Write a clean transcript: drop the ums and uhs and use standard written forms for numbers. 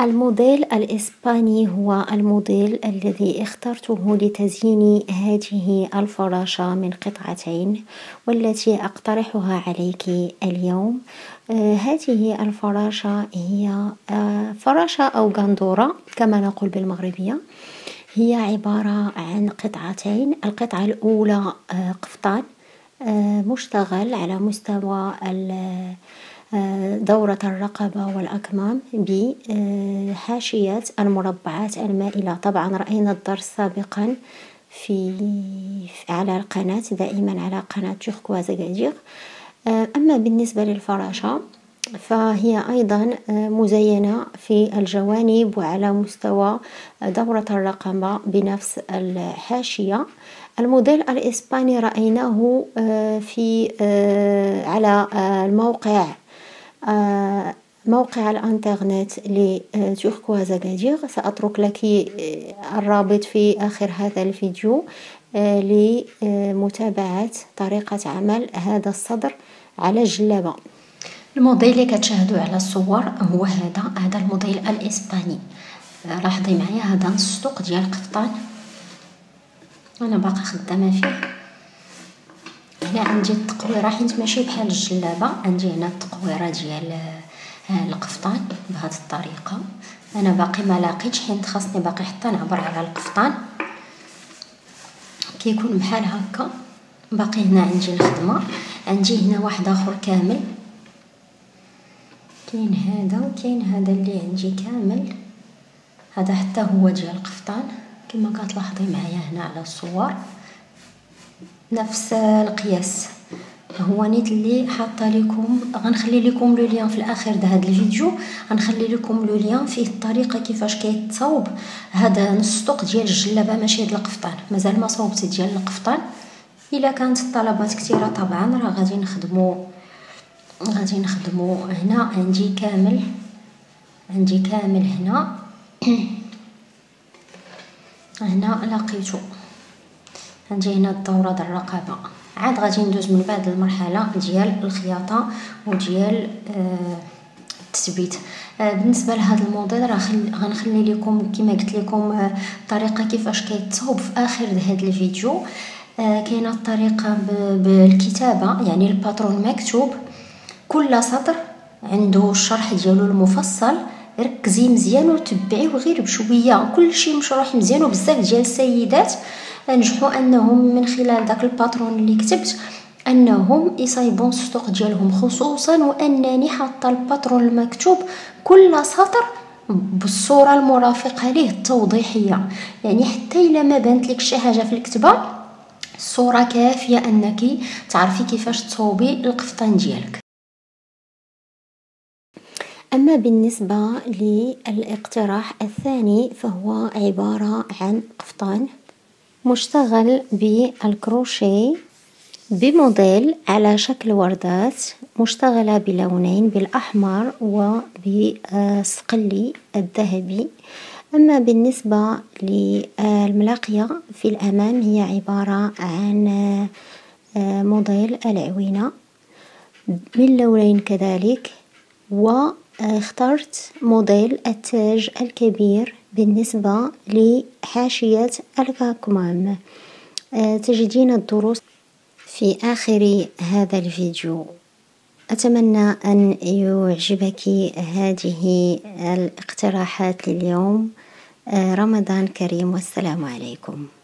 الموديل الإسباني هو الموديل الذي اخترته لتزيين هذه الفراشة من قطعتين والتي أقترحها عليك اليوم. هذه الفراشة هي فراشة أو غندورة كما نقول بالمغربية. هي عبارة عن قطعتين، القطعة الأولى قفطان مشتغل على مستوى دورة الرقبة والأكمام بحاشية المربعات المائلة. طبعا رأينا الدرس سابقا على القناة، دائما على قناة توركواز أكادير. أما بالنسبة للفراشة فهي أيضا مزينة في الجوانب وعلى مستوى دورة الرقبة بنفس الحاشية. الموديل الإسباني رأيناه على موقع الانترنت لتوركواز أكادير. سأترك لك الرابط في آخر هذا الفيديو لمتابعة طريقة عمل هذا الصدر على الجلابة. الموديل اللي كتشاهدوا على الصور هو هذا الموديل الإسباني. لاحظي معايا هذا السوق ديال القفطان، انا باقا خدامه فيه. هنا عندي التقويره، حيت ماشي بحال الجلابه، عندي هنا التقويره ديال القفطان بهذه الطريقه. انا باقي ما لاقيتش، حيت خاصني باقي حتى نعبر على القفطان كيكون بحال هكا. باقي هنا عندي الخدمه، عندي هنا واحد اخر كامل، كاين هذا وكاين هذا اللي عندي كامل. هذا حتى هو ديال القفطان كما كتلاحظي معايا هنا على الصور، نفس القياس. هو نيت اللي حاطه لكم، غنخلي لكم لو ليان في الاخر ديال هذا الفيديو، غنخلي لكم لو ليان فيه الطريقه كيفاش كيتصاوب هذا السطوق ديال الجلابه ماشي ديال القفطان. مازال ما صوبت ديال القفطان، الا كانت الطلبات كثيره طبعا راه غادي نخدمو هنا. عندي كامل هنا. هنا لقيتو عندي هنا الدوره ديال الرقبه. عاد غادي ندوز من بعد المرحله ديال الخياطه وديال التثبيت. بالنسبه لهذا الموديل راه غنخلي لكم كما قلت لكم الطريقه كيفاش كيتصاوب في اخر هذا الفيديو. كاينه الطريقه بالكتابه، يعني الباترون مكتوب، كل سطر عنده الشرح ديالو المفصل. ركزي مزيان وتبعيه غير بشويه، كلشي مشروح مزيان. وبزاف ديال السيدات نجحوا انهم من خلال داك الباترون اللي كتبت انهم يصايبون السطوق ديالهم، خصوصا وانني حاطه الباترون المكتوب كل سطر بالصوره المرافقه ليه التوضيحيه. يعني حتى الا ما بانت لك شي حاجه في الكتابه، الصوره كافيه انك تعرفي كيفاش تصوبي القفطان ديالك. أما بالنسبة للاقتراح الثاني فهو عبارة عن قفطان مشتغل بالكروشيه بموديل على شكل وردات مشتغلة بلونين، بالأحمر وبالصقلي الذهبي. أما بالنسبة للملاقية في الأمام هي عبارة عن موديل العوينة من لونين كذلك. و اخترت موديل التاج الكبير بالنسبة لحاشية الفاكمام. تجدين الدروس في آخر هذا الفيديو. أتمنى أن يعجبك هذه الاقتراحات لليوم. رمضان كريم والسلام عليكم.